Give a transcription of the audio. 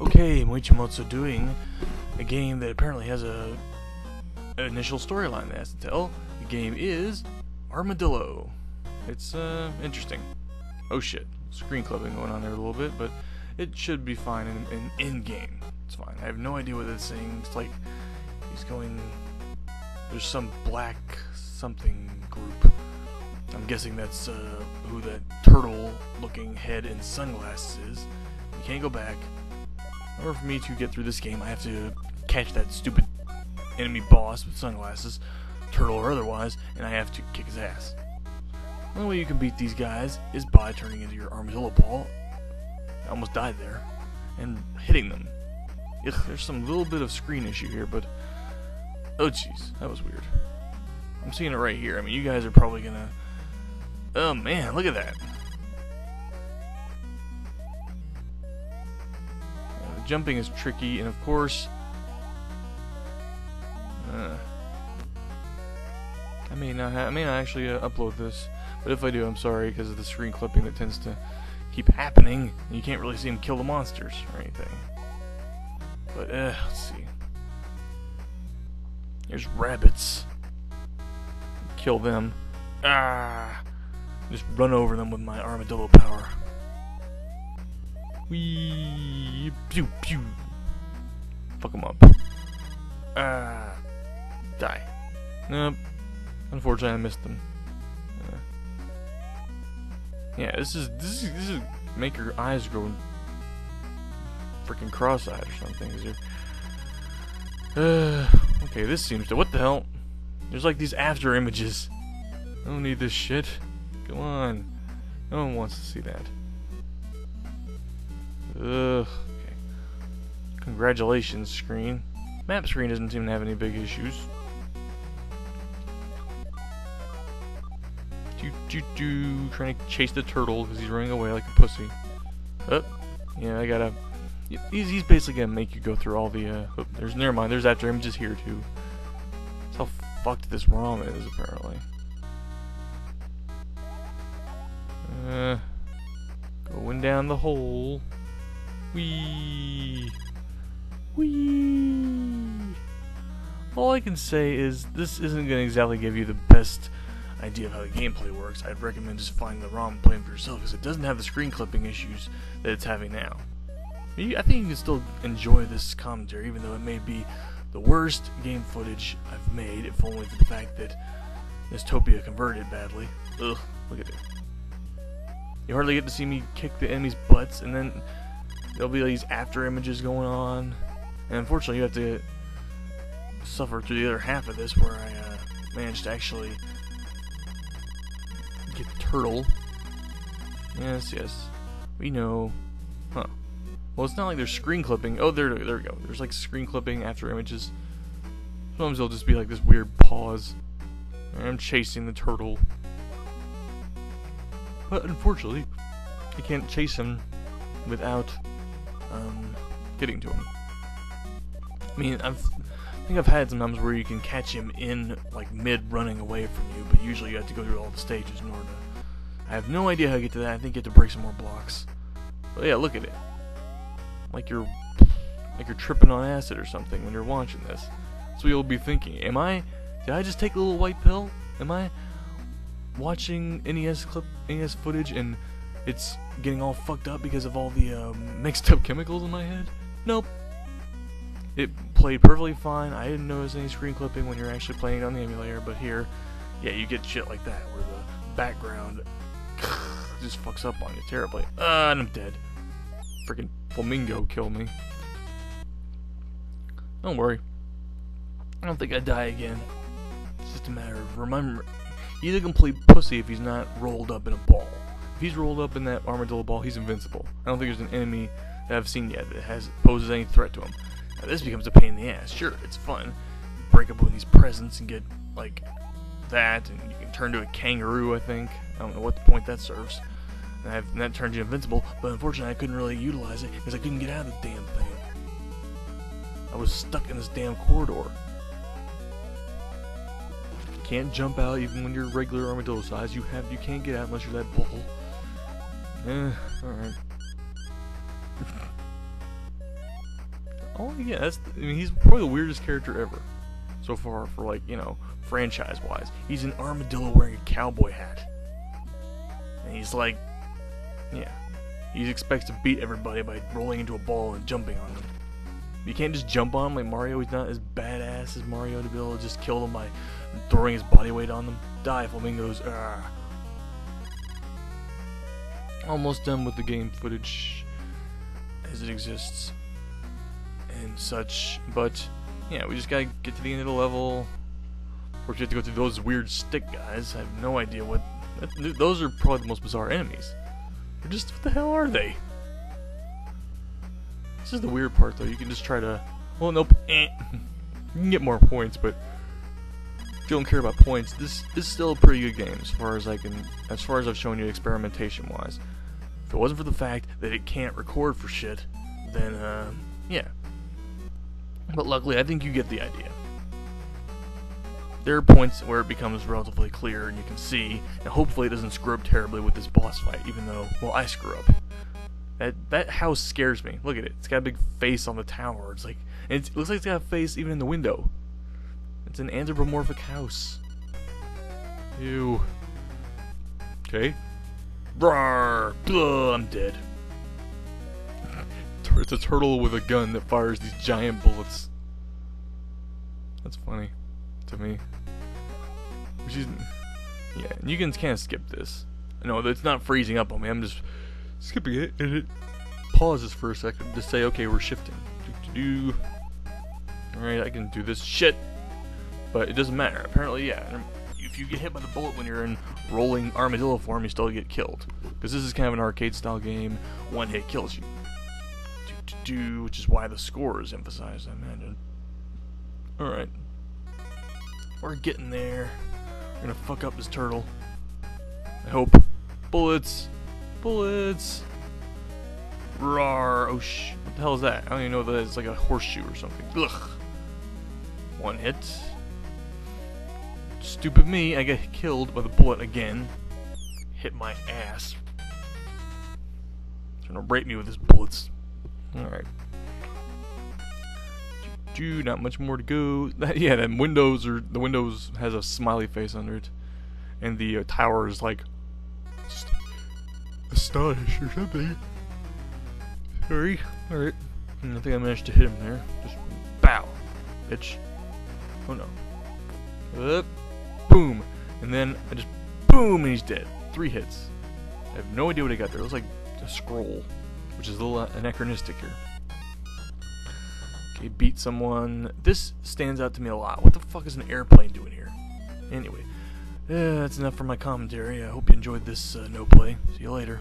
Okay, Muichimotsu doing a game that apparently has an initial storyline that has to tell. The game is Armadillo. It's interesting. Oh shit, screen clubbing going on there a little bit, but it should be fine in game. It's fine. I have no idea what it's saying. It's like he's going. There's some black something group. I'm guessing that's who that turtle-looking head and sunglasses is. You can't go back. In order for me to get through this game, I have to catch that stupid enemy boss with sunglasses, turtle or otherwise, and I have to kick his ass. The only way you can beat these guys is by turning into your armadillo ball. I almost died there. And hitting them. Ugh, there's some little bit of screen issue here, but... oh, jeez. That was weird. I'm seeing it right here. I mean, you guys are probably gonna... oh, man, look at that. Jumping is tricky, and of course... I may not actually upload this, but if I do, I'm sorry, because of the screen clipping that tends to keep happening, and you can't really see them kill the monsters or anything. But, let's see. There's rabbits. Kill them. Ah! Just run over them with my armadillo power. Wee! Pew pew! Fuck them up. Ah! Die. Nope. Unfortunately, I missed them. Yeah, this is make your eyes go freaking cross-eyed or something. Okay, this seems to... what the hell? There's like these after images. I don't need this shit. Come on. No one wants to see that. Ugh. Okay. Congratulations, screen. Map screen doesn't seem to have any big issues. Trying to chase the turtle because he's running away like a pussy. Oh, yeah, I gotta... he's basically gonna make you go through all the... oh, never mind, there's after images here too. That's how fucked this ROM is, apparently. Going down the hole. Whee! Whee! All I can say is this isn't gonna exactly give you the best idea of how the gameplay works. I'd recommend just finding the ROM and playing for yourself, because it doesn't have the screen clipping issues that it's having now. I think you can still enjoy this commentary, even though it may be the worst game footage I've made, if only for the fact that Mistopia converted badly. Ugh, look at it. You hardly get to see me kick the enemies' butts, and then there'll be these after images going on, and unfortunately you have to suffer through the other half of this, where I managed to actually get the turtle. Yes, yes, we know. Huh. Well, it's not like there's screen clipping. Oh, there we go. There's like screen clipping after images. Sometimes they'll just be like this weird pause. I'm chasing the turtle. But unfortunately, you can't chase him without getting to him. I mean, I think I've had some times where you can catch him in like mid-running away from you, but usually you have to go through all the stages in order to... I have no idea how to get to that. I think you have to break some more blocks. But yeah, look at it. Like you're tripping on acid or something when you're watching this. So you'll be thinking, did I just take a little white pill? Am I watching NES footage and it's getting all fucked up because of all the mixed up chemicals in my head? Nope. It played perfectly fine. I didn't notice any screen clipping when you're actually playing it on the emulator, but here, yeah, you get shit like that where the background just fucks up on you terribly. And I'm dead. Freaking flamingo killed me. Don't worry. I don't think I die again. It's just a matter of remember. He's a complete pussy if he's not rolled up in a ball. If he's rolled up in that armadillo ball, he's invincible. I don't think there's an enemy that I've seen yet that poses any threat to him. Now, this becomes a pain in the ass. Sure, it's fun. You break up with these presents and get like that, and you can turn to a kangaroo. I think I don't know what the point that serves. And that turns you invincible, but unfortunately I couldn't really utilize it because I couldn't get out of the damn thing. I was stuck in this damn corridor. You can't jump out even when you're regular armadillo size. You can't get out unless you're that bull. Alright. Oh yeah, that's, I mean, he's probably the weirdest character ever so far for, like, you know, franchise-wise. He's an armadillo wearing a cowboy hat. And he's like, yeah, he expects to beat everybody by rolling into a ball and jumping on them. You can't just jump on him like Mario. He's not as badass as Mario to be able to just kill them by throwing his body weight on them. Die, flamingos. Argh. Almost done with the game footage as it exists and such, but yeah, we just gotta get to the end of the level. Of course, you have to go through those weird stick guys. I have no idea what. Those are probably the most bizarre enemies. They're just, what the hell are they? This is the weird part, though. You can just try to. Well, nope. Eh. You can get more points, but if you don't care about points, this is still a pretty good game as far as I can, as far as I've shown you experimentation-wise. If it wasn't for the fact that it can't record for shit, then yeah. But luckily, I think you get the idea. There are points where it becomes relatively clear and you can see, and hopefully it doesn't screw up terribly with this boss fight, even though, well, I screw up. That house scares me. Look at it. It's got a big face on the tower. It's like, and it looks like it's got a face even in the window. It's an anthropomorphic house. Ew. Okay. Rawr! Blah, I'm dead. It's a turtle with a gun that fires these giant bullets. That's funny. To me. Which is... yeah, and you can kind of skip this. I know, it's not freezing up on me. I'm just skipping it, and it pauses for a second to say, okay, we're shifting. Alright, I can do this shit. But it doesn't matter. Apparently, yeah. If you get hit by the bullet when you're in rolling armadillo form, you still get killed. Because this is kind of an arcade-style game. One hit kills you. Which is why the score is emphasized, I imagine. Alright. We're getting there. We're gonna fuck up this turtle. I hope. Bullets! Bullets! Rawr! Oh, shh. What the hell is that? I don't even know that. It's like a horseshoe or something. Ugh! One hit. Stupid me, I get killed by the bullet again. Hit my ass. Trying to rape me with his bullets. Alright. Dude, not much more to go. That, yeah, the windows are, the windows has a smiley face under it. And the tower is like... astonished or something. Sorry. Alright. I think I managed to hit him there. Just bow. Bitch. Oh no. Up. Boom. And then I just... boom, and he's dead. 3 hits. I have no idea what I got there. It was like a scroll. Which is a little anachronistic here. Okay, beat someone. This stands out to me a lot. What the fuck is an airplane doing here? Anyway, that's enough for my commentary. I hope you enjoyed this no play. See you later.